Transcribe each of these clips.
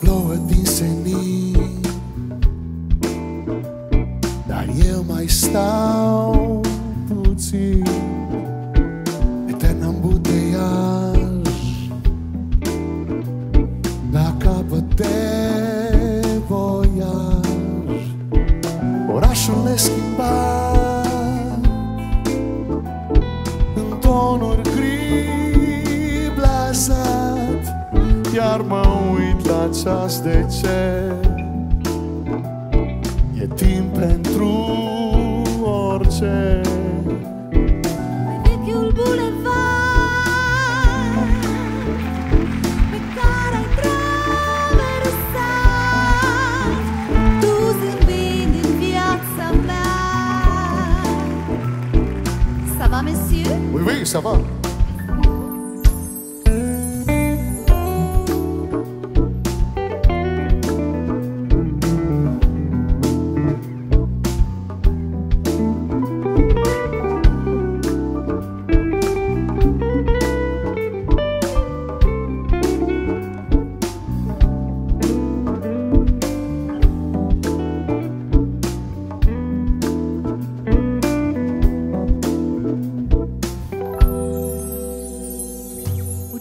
Plouă din senin, dar eu mai stau puțin. Etern ambuteiaj, la capăt de voiaj. Orașul neschimbat în tonuri gri blazat, iar mă uit la ceas de ce e timp pentru orice. Pe vechiul bulevard pe care ai traversat, tu zâmbind din viața mea. Ça va, monsieur? Oui, oui, ça va.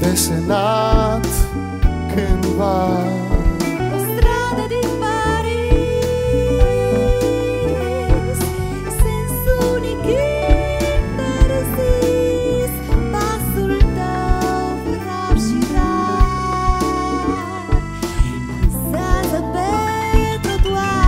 Desenat cândva o stradă din Paris, sensul unic interzis, pasul tău rav și rar dansează pe trotuar.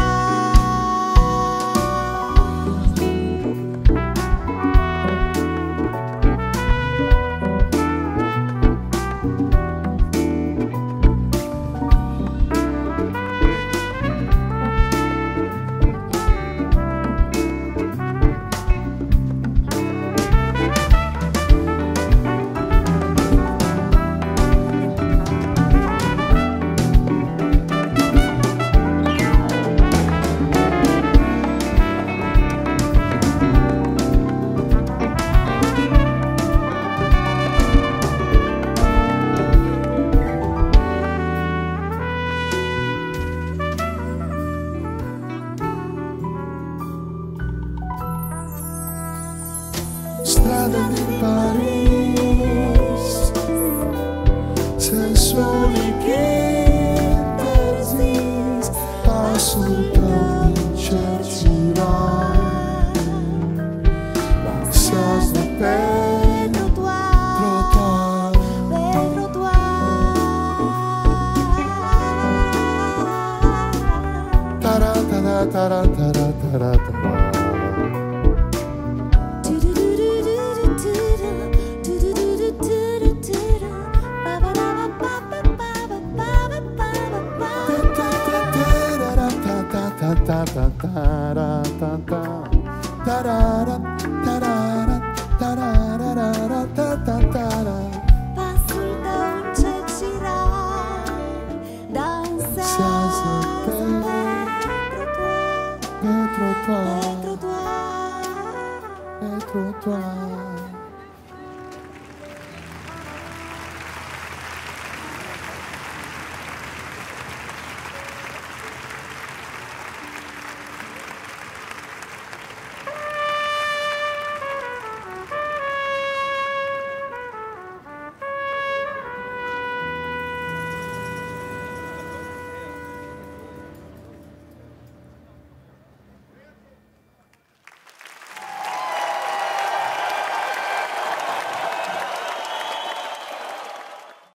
Strada din Paris, sensul unic interzis, pasul tău din cer ciudat, dansează pe trotuar. Tara-tara-tara-tara-tara-tara. Ta ta ta ta ta ta.